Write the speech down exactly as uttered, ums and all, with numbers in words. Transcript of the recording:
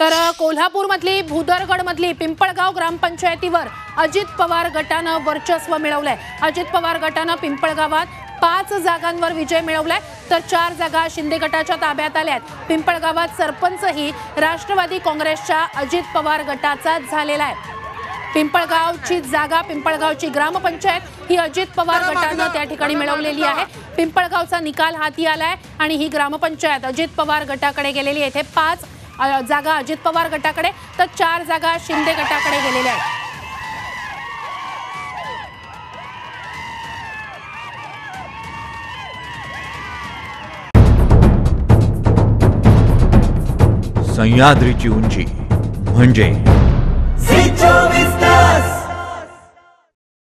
तर कोल्हापूरमधली भुदरगडमधली पिंपळगाव ग्रामपंचायतीवर अजित पवार गटानं वर्चस्व मिळवलंय। अजित पवार गटानं पिंपळगावात पाच जागांवर विजय मिळवलाय, तर चार जागा शिंदे गटाच्या ताब्यात आल्यात। पिंपळगावात सरपंचही राष्ट्रवादी काँग्रेसच्या अजित पवार गटाचा झालेला आहे। पिंपळगावची जागा, पिंपळगावची ग्रामपंचायत ही अजित पवार गटानं त्या ठिकाणी मिळवलेली आहे। पिंपळगावचा निकाल हाती आलाय आणि ही ग्रामपंचायत अजित पवार गटाकडे गेलेली आहे। इथे पाच जागा अजित पवार गटाकडे तर चार जागा शिंदे गटाकडे गेलेल्या आहेत। सह्याद्रीची उंची म्हणजे